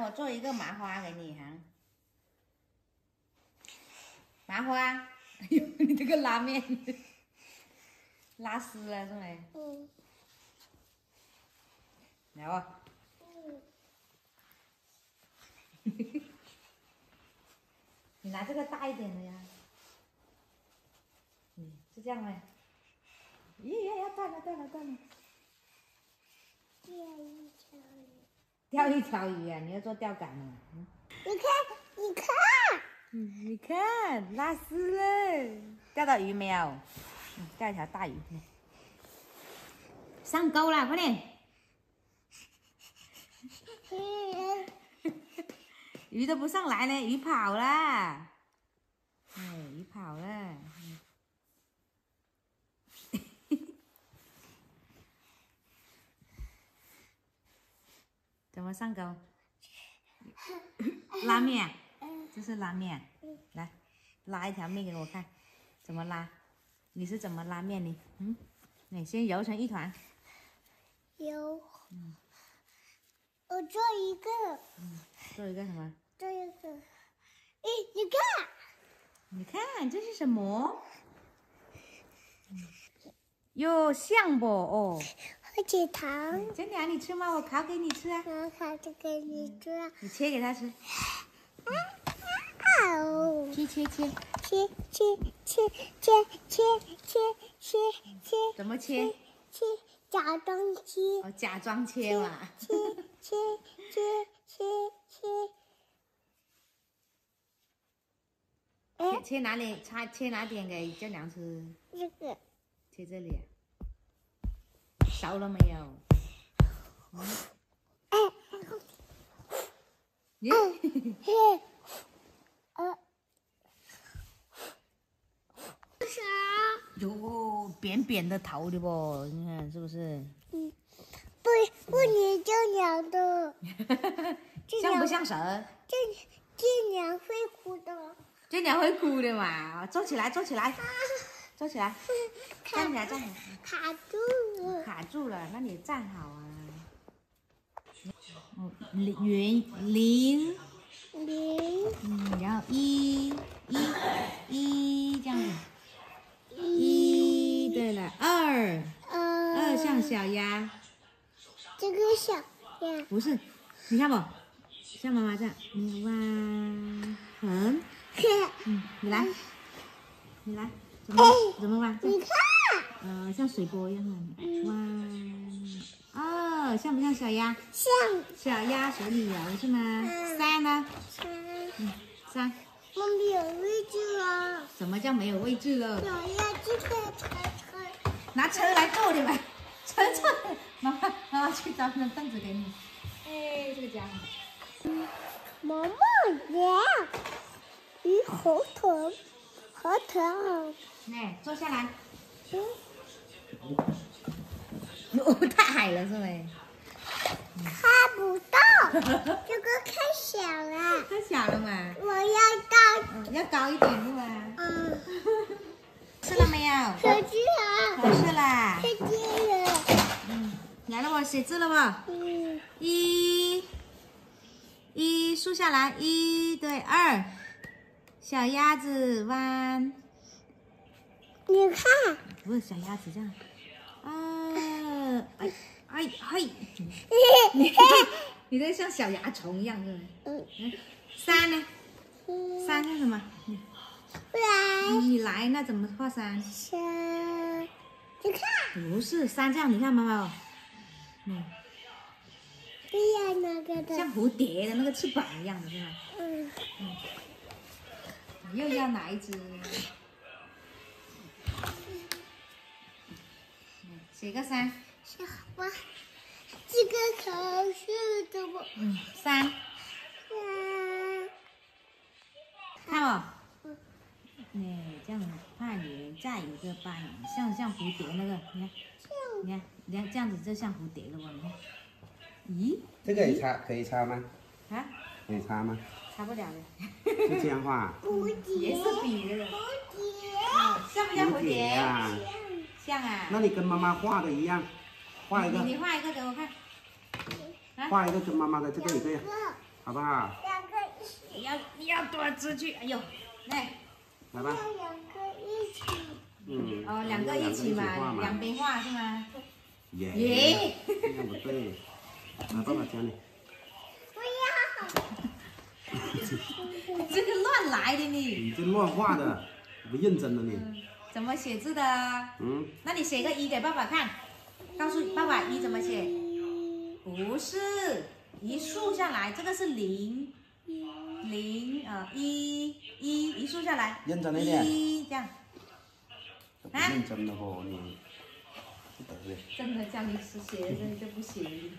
来，我做一个麻花给你哈、啊。麻花，哎呦，你这个拉面拉丝了是没？嗯。来哦。嗯。你拿这个大一点的呀。嗯，是这样呗。咦呀呀，断了断了断了。钓一条鱼啊！你要做钓竿了、嗯。你看，你看，拉丝了，钓到鱼没有？嗯，钓一条大鱼。上钩了，快点！鱼都不上来呢，鱼跑了。嗯，鱼跑了。嗯怎么上钩？拉面，这是拉面，来拉一条面给我看，怎么拉？你是怎么拉面的？嗯，你先揉成一团。揉。嗯。我做一个。嗯，做一个什么？做一个。哎，你看这是什么？哟、嗯，像不哦？火腿肠，真的啊？你吃吗？我烤给你吃啊！我烤着给你吃、啊嗯。你切给他吃。啊哦！切！怎么切？切假装切。哦，假装切嘛。切！切哪里？切哪点给这娘吃？这个。切这里、啊。熟了没有？嗯。是啊。有扁扁的头的不？你看是不是？嗯。不，你这娘的。像不像神？这娘会哭的。这娘会哭的嘛？坐起来。啊坐起来，站起来，卡住了，那你站好啊。零，嗯，然后一这样子，一对了，二像小鸭，这个小鸭不是，你看不，像妈妈这样，弯，嗯，你来。怎么弯？你看，像水波一样弯。哦，像不像小鸭？像。小鸭水里游是吗？三呢？三。我没有位置了。什么叫没有位置了？小鸭去车。拿车来坐你们，车。妈妈去找张凳子给你。哎，这个家伙。妈妈呀，鱼好疼。来，坐下来。嗯。哦，太矮了是没？看不到，这个太小了。太小了嘛。我要高。嗯，要高一点是吧？嗯。吃了没有？吃了。吃了。嗯，来了不？写字了不？嗯。一竖下来，一对二，小鸭子弯。你看，不是小鸭子这样，啊，哎，你这像小蚜虫一样，是不是？三呢？三是什么？你来，那怎么画三？三，你看，不是三这样，你看妈妈哦，嗯，对呀，那个的，像蝴蝶的那个翅膀一样的是吧？嗯，你又要哪一只？写个三，哇，这个头是怎么？嗯，三。看吧、哦，这样半圆，再一个半圆，像蝴蝶那个，你看，这样子就像蝴蝶了吧？你看，咦？这个可以插吗？啊？可以插吗？插不了的。就这样画。蝴蝶。也是比的。蝴蝶。像不像蝴蝶啊？像啊，那你跟妈妈画的一样，画一个。你画一个给我看，画一个跟妈妈的这个一个呀。好不好？两个一起。你要多出去，哎呦，来，来吧。两个一起。嗯。哦，两个一起嘛，两边画是吗？耶。这样不对，来，爸爸教你。不要。你这个乱来的你。你这乱画的，不认真的你。怎么写字的？嗯。那你写个一给爸爸看，告诉爸爸一怎么写。不是。 一竖下来，这个是零，零啊，一，一竖下来，认真一点，一这样，啊，认真的哦，你，真的叫你写，真的就不行。